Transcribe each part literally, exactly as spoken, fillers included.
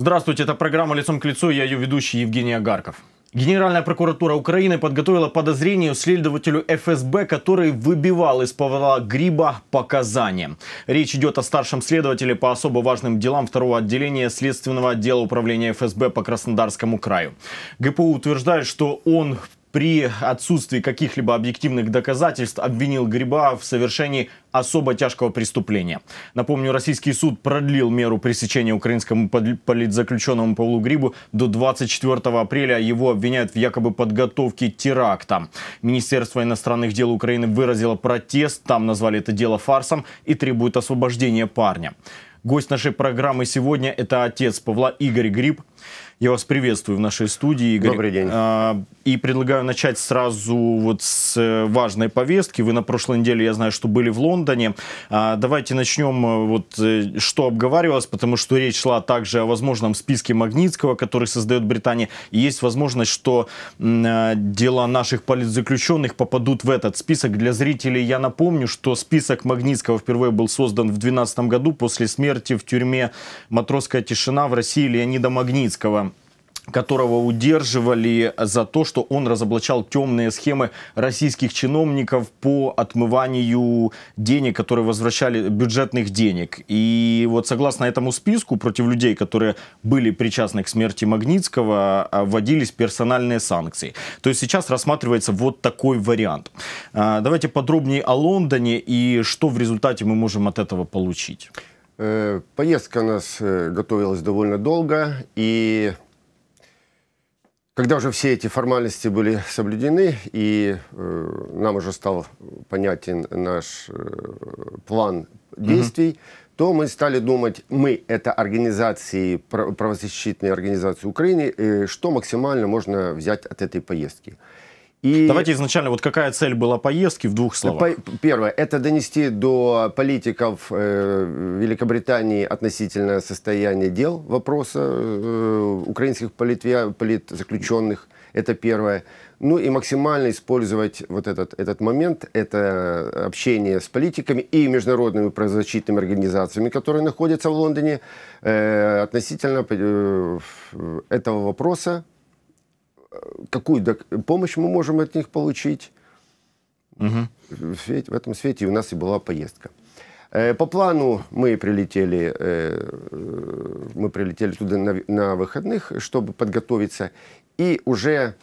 Здравствуйте, это программа «Лицом к лицу», я ее ведущий Евгений Агарков. Генеральная прокуратура Украины подготовила подозрение следователю ФСБ, который выбивал из Павла Гриба показания. Речь идет о старшем следователе по особо важным делам второго отделения Следственного отдела управления ФСБ по Краснодарскому краю. ГПУ утверждает, что он при отсутствии каких-либо объективных доказательств обвинил Гриба в совершении особо тяжкого преступления. Напомню, российский суд продлил меру пресечения украинскому политзаключенному Павлу Грибу до двадцать четвёртого апреля. Его обвиняют в якобы подготовке теракта. Министерство иностранных дел Украины выразило протест, там назвали это дело фарсом и требует освобождения парня. Гость нашей программы сегодня – это отец Павла, Игорь Гриб. Я вас приветствую в нашей студии, Игорь. Добрый день. И предлагаю начать сразу вот с важной повестки. Вы на прошлой неделе, я знаю, что были в Лондоне. Давайте начнем, вот, что обговаривалось, потому что речь шла также о возможном списке Магнитского, который создает Британия. И есть возможность, что дела наших политзаключенных попадут в этот список. Для зрителей я напомню, что список Магнитского впервые был создан в две тысячи двенадцатом году после смерти в тюрьме «Матросская Тишина» в России Леонида Магнитского, которого удерживали за то, что он разоблачал темные схемы российских чиновников по отмыванию денег, которые возвращали, бюджетных денег. И вот согласно этому списку против людей, которые были причастны к смерти Магнитского, вводились персональные санкции. То есть сейчас рассматривается вот такой вариант. Давайте подробнее о Лондоне и что в результате мы можем от этого получить. Поездка у нас готовилась довольно долго, и когда уже все эти формальности были соблюдены, и нам уже стал понятен наш план действий, mm-hmm. то мы стали думать, мы, это организации, правозащитные организации Украины, что максимально можно взять от этой поездки. И давайте изначально, вот какая цель была поездки в двух словах? Первое, это донести до политиков э, Великобритании относительно состояния дел, вопроса э, украинских политвя, политзаключенных, это первое. Ну и максимально использовать вот этот, этот момент, это общение с политиками и международными правозащитными организациями, которые находятся в Лондоне, э, относительно э, этого вопроса. Какую помощь мы можем от них получить? Угу. В этом свете у нас и была поездка. По плану мы прилетели, мы прилетели туда на выходных, чтобы подготовиться. И уже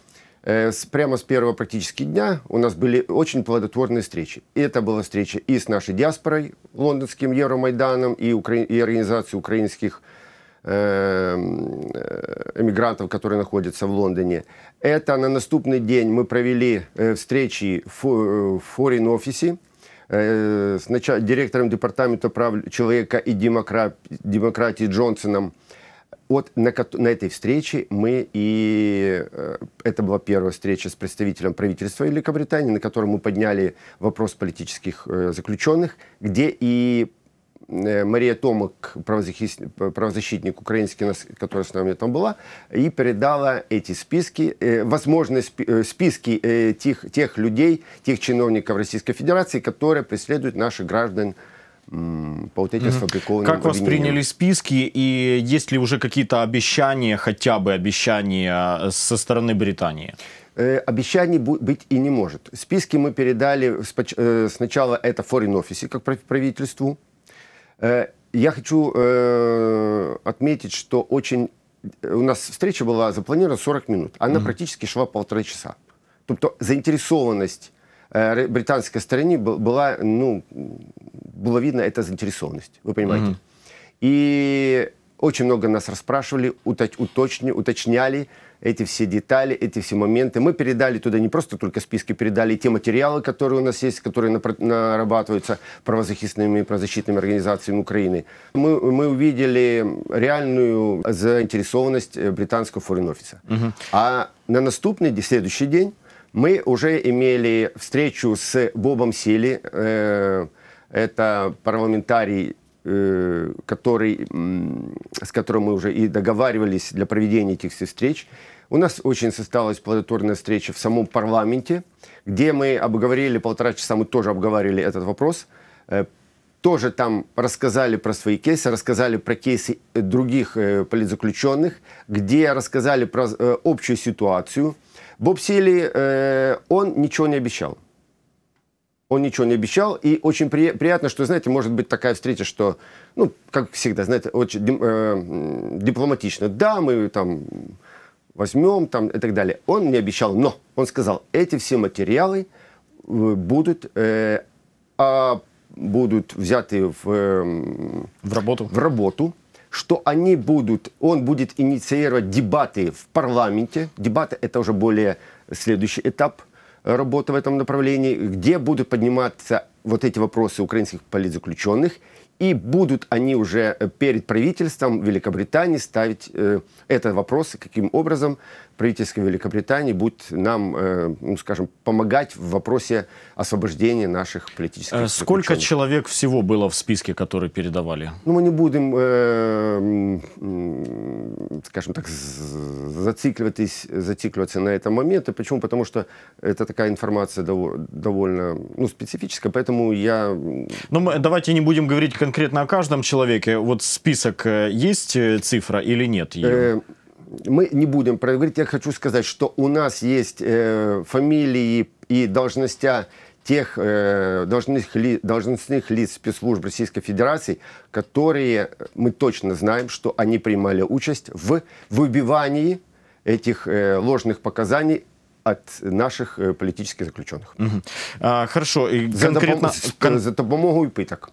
прямо с первого практически дня у нас были очень плодотворные встречи. И это была встреча и с нашей диаспорой, лондонским Евромайданом, и, укра... и организацией украинских эмигрантов, которые находятся в Лондоне. Это на наступный день мы провели встречи в Foreign Office с директором департамента прав человека и демократии Джонсоном. Вот на, на этой встрече мы и... Это была первая встреча с представителем правительства Великобритании, на которой мы подняли вопрос политических заключенных, где и Мария Томак, правозащитник, правозащитник украинский, которая с нами там была, и передала эти списки, возможные списки тех, тех людей, тех чиновников Российской Федерации, которые преследуют наших граждан по вот этим сфабрикованным обвинениям. Как восприняли списки и есть ли уже какие-то обещания, хотя бы обещания со стороны Британии? Обещаний быть и не может. Списки мы передали сначала это Foreign Office, как правительству. Я хочу э, отметить, что очень у нас встреча была запланирована сорок минут. Она mm-hmm. практически шла полтора часа. Тобто заинтересованность э, британской стороны была, ну, было видно, это заинтересованность, вы понимаете. Mm-hmm. И очень много нас расспрашивали, уточ, уточни, уточняли эти все детали, эти все моменты. Мы передали туда не просто только списки, передали те материалы, которые у нас есть, которые нарабатываются правозащитными и правозащитными организациями Украины. Мы, мы увидели реальную заинтересованность британского Foreign Office. Угу. А на наступный, следующий день мы уже имели встречу с Бобом Сили, э, это парламентарий, который, с которым мы уже и договаривались для проведения этих встреч. У нас очень состоялась плодотворная встреча в самом парламенте, где мы обговорили, полтора часа мы тоже обговорили этот вопрос, тоже там рассказали про свои кейсы, рассказали про кейсы других политзаключенных, где рассказали про общую ситуацию. Боб Сили, он ничего не обещал. Он ничего не обещал, и очень приятно, что, знаете, может быть такая встреча, что, ну, как всегда, знаете, очень дипломатично. Да, мы там возьмем, там, и так далее. Он не обещал, но он сказал, эти все материалы будут, э, а, будут взяты в, э, в, работу. в работу, что они будут, он будет инициировать дебаты в парламенте. Дебаты – это уже более следующий этап работы в этом направлении, где будут подниматься вот эти вопросы украинских политзаключенных, и будут они уже перед правительством Великобритании ставить э, этот вопрос, каким образом правительство Великобритании будет нам, э, ну, скажем, помогать в вопросе освобождения наших политических... Сколько человек всего было в списке, которые передавали? Ну, мы не будем, э, э, скажем так, зацикливаться, зацикливаться на этом моменте. Почему? Потому что это такая информация довольно, ну, специфическая, поэтому я... Но мы, давайте не будем говорить конкретно о каждом человеке. Вот список, есть цифра или нет? Э, мы не будем проговорить. Я хочу сказать, что у нас есть э, фамилии и должностя тех э, должностных, ли, должностных лиц спецслужб Российской Федерации, которые мы точно знаем, что они принимали участь в выбивании этих э, ложных показаний от наших политических заключенных. Угу. А, хорошо. И конкретно, за допомогу и пыток.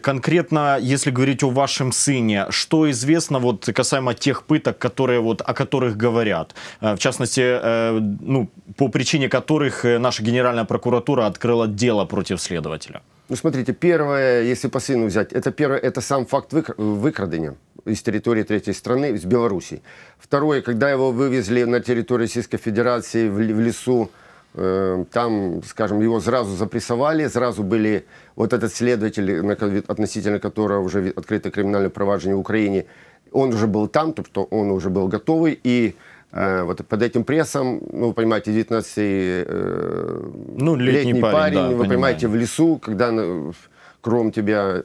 Конкретно, если говорить о вашем сыне, что известно вот касаемо тех пыток, которые вот, о которых говорят? В частности, ну, по причине которых наша Генеральная прокуратура открыла дело против следователя. Ну, смотрите, первое, если по сыну взять, это первое, это сам факт выкрадения из территории третьей страны, из Белоруссии. Второе, когда его вывезли на территорию Российской Федерации, в лесу, э, там, скажем, его сразу запрессовали, сразу были вот этот следователь, относительно которого уже открыто криминальное проваджение в Украине, он уже был там, то что он уже был готовый, и э, вот под этим прессом, ну, вы понимаете, девятнадцатилетний э, ну, летний парень, парень да, вы понимаю. понимаете, в лесу, когда... кроме тебя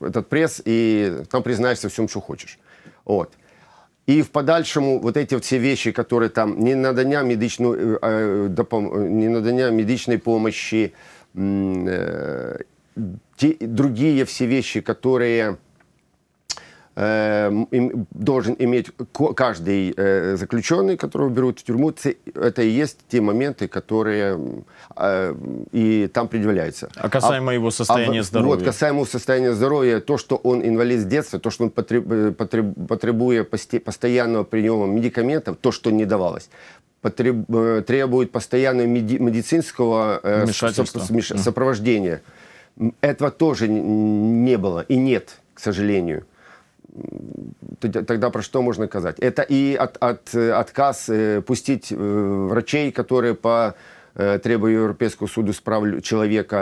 этот пресс, и там признаешься всем, что хочешь. Вот. И в подальшему вот эти все вещи, которые там, не надания медичную, э, допом... не надания медичной помощи, э, те, другие все вещи, которые э, им, должен иметь каждый э, заключенный, которого берут в тюрьму, это и есть те моменты, которые... и там предъявляется. А касаемо а, его состояния а, здоровья? Вот, касаемо состояния здоровья, то, что он инвалид с детства, то, что он потреб, потреб, потребует постоянного приема медикаментов, то, что не давалось, потреб, требует постоянного меди, медицинского э, со, сопровождения. Mm. Этого тоже не было и нет, к сожалению. Тогда про что можно сказать? Это и от, от, отказ пустить врачей, которые по... требуя Европейского суда прав человека,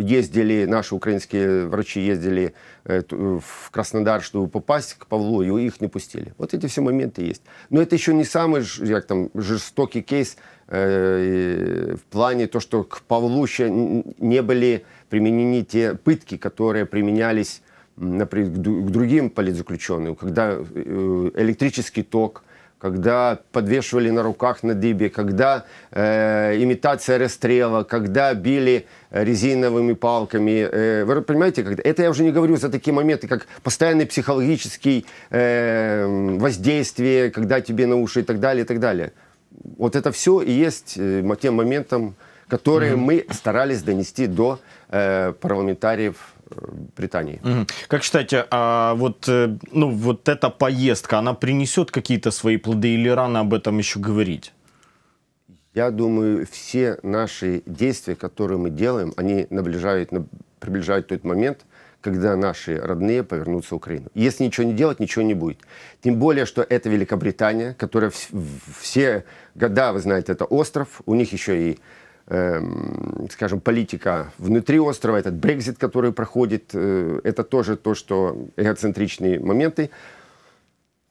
ездили, наши украинские врачи ездили в Краснодар, чтобы попасть к Павлу, и их не пустили. Вот эти все моменты есть. Но это еще не самый, как там, жестокий кейс в плане то, что к Павлу еще не были применены те пытки, которые применялись, например, к другим политзаключенным, когда электрический ток, когда подвешивали на руках на дыбе, когда э, имитация расстрела, когда били резиновыми палками. Э, вы понимаете, когда... это я уже не говорю за такие моменты, как постоянный психологический э, воздействие, когда тебе на уши и так далее, и так далее. Вот это все и есть э, тем моментом, который mm-hmm. мы старались донести до э, парламентариев Британии. Как считаете, а вот, ну, вот эта поездка, она принесет какие-то свои плоды или рано об этом еще говорить? Я думаю, все наши действия, которые мы делаем, они наближают, приближают тот момент, когда наши родные повернутся в Украину. Если ничего не делать, ничего не будет. Тем более, что это Великобритания, которая в, в, все года, вы знаете, это остров, у них еще и скажем, политика внутри острова, этот Брексит, который проходит, это тоже то, что эгоцентричные моменты.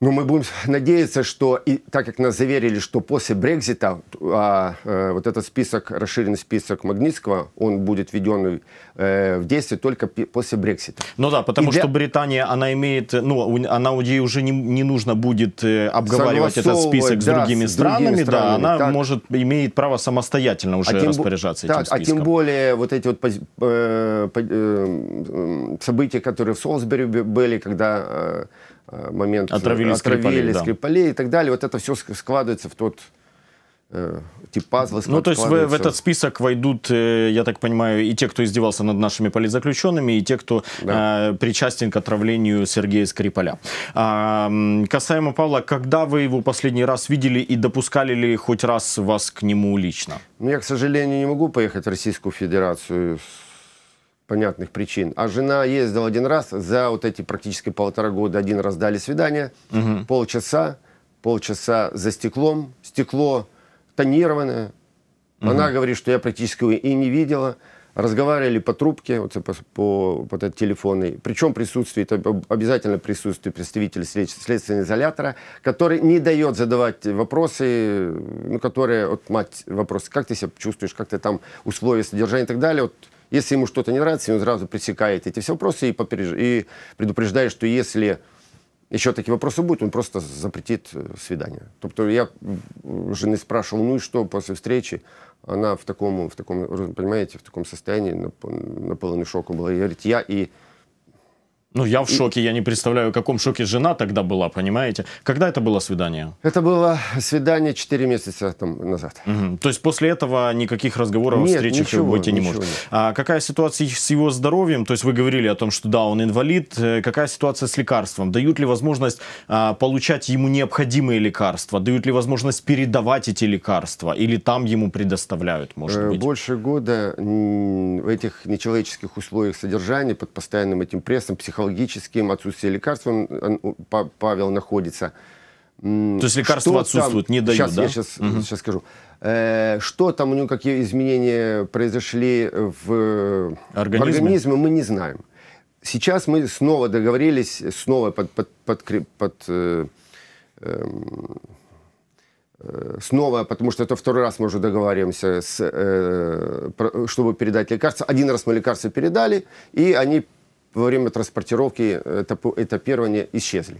Ну, мы будем надеяться, что, и, так как нас заверили, что после Брексита а, а, вот этот список, расширенный список Магнитского, он будет введен э, в действие только после Брексита. Ну да, потому и что для... Британия, она имеет, ну, она у нее уже не, не нужно будет обговаривать этот список с, да, другими, с странами, другими странами, да, она так. может, имеет право самостоятельно уже а тем, распоряжаться так, этим списком. А тем более вот эти вот э, э, события, которые в Солсбери были, когда... Э, момент отравили, отравили Скрипалей, да, и так далее. Вот это все складывается в тот э, тип пазла. Ну, то есть в, в этот список войдут, э, я так понимаю, и те, кто издевался над нашими политзаключенными, и те, кто да. э, причастен к отравлению Сергея Скрипаля. А, касаемо Павла, когда вы его последний раз видели и допускали ли хоть раз вас к нему лично? Я, к сожалению, не могу поехать в Российскую Федерацию с понятных причин. А жена ездила один раз, за вот эти практически полтора года один раз дали свидание, угу. полчаса, полчаса за стеклом, стекло тонированное. Угу. Она говорит, что я практически и не видела. Разговаривали по трубке, вот, по, по, по телефону. Причем присутствие, обязательно присутствие представителя след, следственного изолятора, который не дает задавать вопросы, ну, которые, вот, мать, вопросы, как ты себя чувствуешь, как ты там, условия содержания и так далее. Вот, если ему что-то не нравится, он сразу пресекает эти все вопросы и, попереж... и предупреждает, что если еще такие вопросы будут, он просто запретит свидание. Тобто я жены спрашивал, ну и что после встречи? Она в таком, в таком, понимаете, в таком состоянии, наполненной шоком была. И говорит, я и... Ну, я в и... шоке, я не представляю, в каком шоке жена тогда была, понимаете? Когда это было свидание? Это было свидание четыре месяца там назад. Угу. То есть после этого никаких разговоров, нет, встречах ничего, быть и не может. Нет. А какая ситуация с его здоровьем? То есть вы говорили о том, что да, он инвалид. Какая ситуация с лекарством? Дают ли возможность а, получать ему необходимые лекарства? Дают ли возможность передавать эти лекарства? Или там ему предоставляют, может быть? Больше года в этих нечеловеческих условиях содержания, под постоянным этим прессом, психологическим, психологическим, отсутствием лекарств, Павел находится. То есть лекарства что отсутствуют, там... не дают, сейчас, да? Я сейчас, угу. сейчас скажу. Что там у него, какие изменения произошли в организме? в организме, мы не знаем. Сейчас мы снова договорились, снова под... под, под, под э, э, снова, потому что это второй раз мы уже договариваемся, с, э, про, чтобы передать лекарства. Один раз мы лекарства передали, и они... во время транспортировки этапирования исчезли.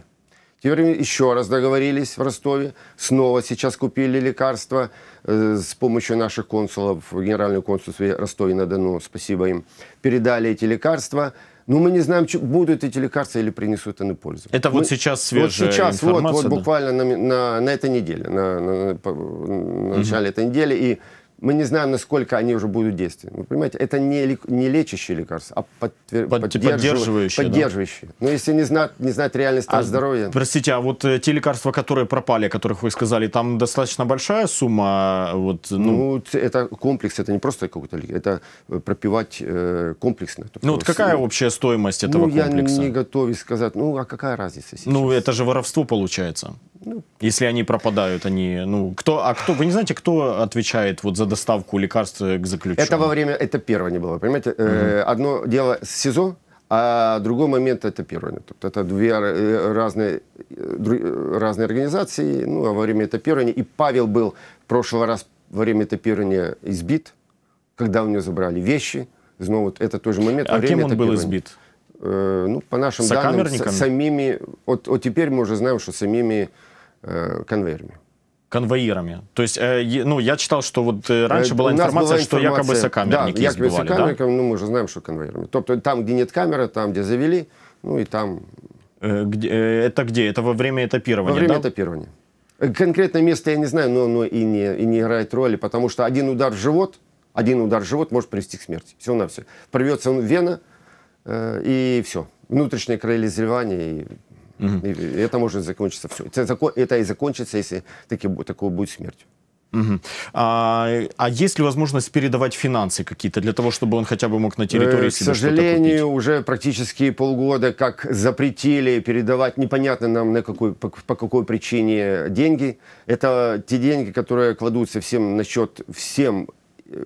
Теперь еще раз договорились в Ростове, снова сейчас купили лекарства э, с помощью наших консулов, Генерального консульства Ростова-на-Дону, спасибо им, передали эти лекарства. Но мы не знаем, будут эти лекарства или принесут они пользу. Это мы, вот сейчас свежая вот сейчас, информация? Вот, вот да? буквально на, на, на этой неделе, на, на, на, на начале mm-hmm. этой недели, и мы не знаем, насколько они уже будут действовать. Вы понимаете, это не, не лечащие лекарства, а подтвер... Под, поддерживающие. поддерживающие. Да? Но если не знать, не знать реальный стан а, здоровья... Простите, а вот э, те лекарства, которые пропали, о которых вы сказали, там достаточно большая сумма? Вот, ну... ну, это комплекс, это не просто какой-то лекарство, это пропивать э, комплексно. Ну, вот какая общая стоимость этого ну, комплекса? Я не готовлюсь сказать, ну, а какая разница сейчас? Ну, это же воровство получается. Ну... Если они пропадают, они... Ну, кто, а кто, вы не знаете, кто отвечает вот за доставку лекарств к заключенным? Это во время, это первое не было, понимаете? Угу. Э, одно дело СИЗО, а другой момент это первое. Это две разные, разные организации, ну, а во время этапирования. И Павел был в прошлый раз во время этапирования избит, когда у него забрали вещи. Снова вот это тоже момент. А кем он был избит? Э, ну, по нашим данным, с, самими... Вот, вот теперь мы уже знаем, что самими э, конвейерами. конвоирами. То есть, ну, я читал, что вот раньше была информация, была информация, что якобы сокамерники да, избивали. Якобы сокамерниками, да? Ну, мы уже знаем, что конвоирами. Тобто там, где нет камеры, там, где завели, ну и там... Где, это где? Это во время этапирования, Во время да? этапирования. Конкретное место я не знаю, но оно и не, и не играет роли, потому что один удар в живот, один удар в живот может привести к смерти. Все на все. Порвется вена, и все. Внутреннее кровоизливание и... Угу. И это может закончиться все. Это и закончится, если таки, такое будет смерть. Угу. А, а есть ли возможность передавать финансы какие-то, для того, чтобы он хотя бы мог на территории э, себе что-то купить? К сожалению, уже практически полгода, как запретили передавать, непонятно нам на какой, по, по какой причине деньги. Это те деньги, которые кладутся всем на счет всем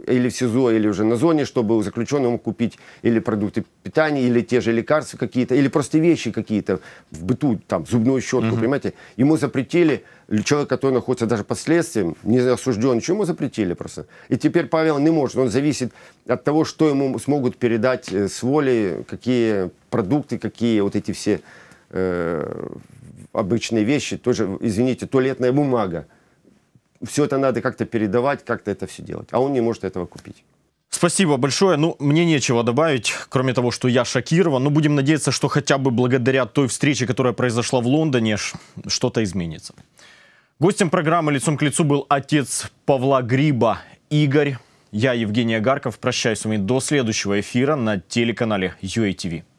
или в СИЗО, или уже на зоне, чтобы заключенному купить или продукты питания, или те же лекарства какие-то, или просто вещи какие-то в быту, там, зубную щетку, угу. понимаете? Ему запретили, человек, который находится даже под следствием, не осужден, ему запретили просто. И теперь Павел не может, он зависит от того, что ему смогут передать с воли, какие продукты, какие вот эти все э, обычные вещи, тоже, извините, туалетная бумага. Все это надо как-то передавать, как-то это все делать. А он не может этого купить. Спасибо большое. Ну, мне нечего добавить, кроме того, что я шокирован. Но будем надеяться, что хотя бы благодаря той встрече, которая произошла в Лондоне, что-то изменится. Гостем программы «Лицом к лицу» был отец Павла Гриба Игорь. Я, Евгений Агарков, прощаюсь с вами до следующего эфира на телеканале ю эй ти ви.